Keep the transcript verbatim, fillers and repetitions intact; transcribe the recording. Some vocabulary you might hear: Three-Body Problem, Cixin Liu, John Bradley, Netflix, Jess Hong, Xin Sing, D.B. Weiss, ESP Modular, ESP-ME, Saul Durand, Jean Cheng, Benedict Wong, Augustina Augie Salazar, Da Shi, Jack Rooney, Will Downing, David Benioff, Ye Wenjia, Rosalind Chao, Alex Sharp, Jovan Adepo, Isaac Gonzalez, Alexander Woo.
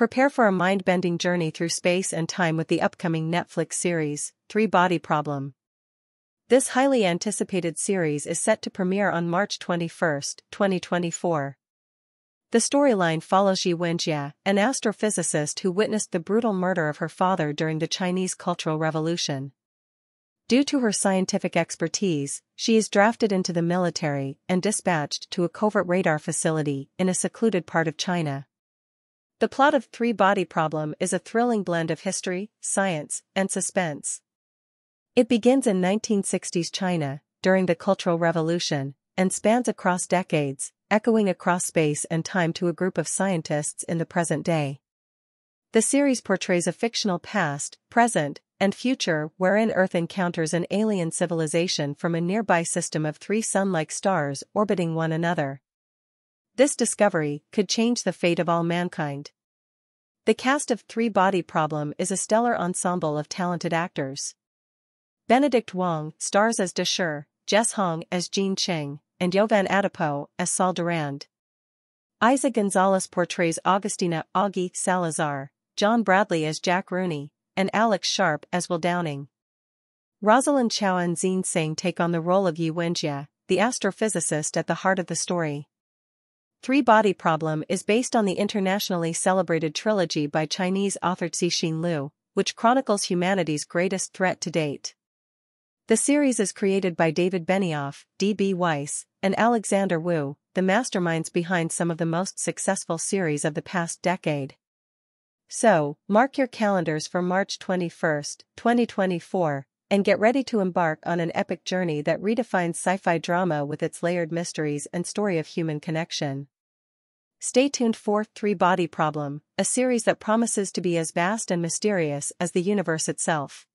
Prepare for a mind-bending journey through space and time with the upcoming Netflix series, Three-Body Problem. This highly anticipated series is set to premiere on March twenty-first, twenty twenty-four. The storyline follows Ye Wenjia, an astrophysicist who witnessed the brutal murder of her father during the Chinese Cultural Revolution. Due to her scientific expertise, she is drafted into the military and dispatched to a covert radar facility in a secluded part of China. The plot of Three-Body Problem is a thrilling blend of history, science, and suspense. It begins in nineteen sixties China, during the Cultural Revolution, and spans across decades, echoing across space and time to a group of scientists in the present day. The series portrays a fictional past, present, and future wherein Earth encounters an alien civilization from a nearby system of three sun-like stars orbiting one another. This discovery could change the fate of all mankind. The cast of Three-Body Problem is a stellar ensemble of talented actors. Benedict Wong stars as Da Shi, Jess Hong as Jean Cheng, and Jovan Adepo as Saul Durand. Isaac Gonzalez portrays Augustina Augie Salazar, John Bradley as Jack Rooney, and Alex Sharp as Will Downing. Rosalind Chao and Xin Sing take on the role of Ye Wenjia, the astrophysicist at the heart of the story. Three-Body Problem is based on the internationally celebrated trilogy by Chinese author Cixin Liu, which chronicles humanity's greatest threat to date. The series is created by David Benioff, D B Weiss, and Alexander Woo, the masterminds behind some of the most successful series of the past decade. So, mark your calendars for March twenty-first, twenty twenty-four, and get ready to embark on an epic journey that redefines sci-fi drama with its layered mysteries and story of human connection. Stay tuned for Three-Body Problem, a series that promises to be as vast and mysterious as the universe itself.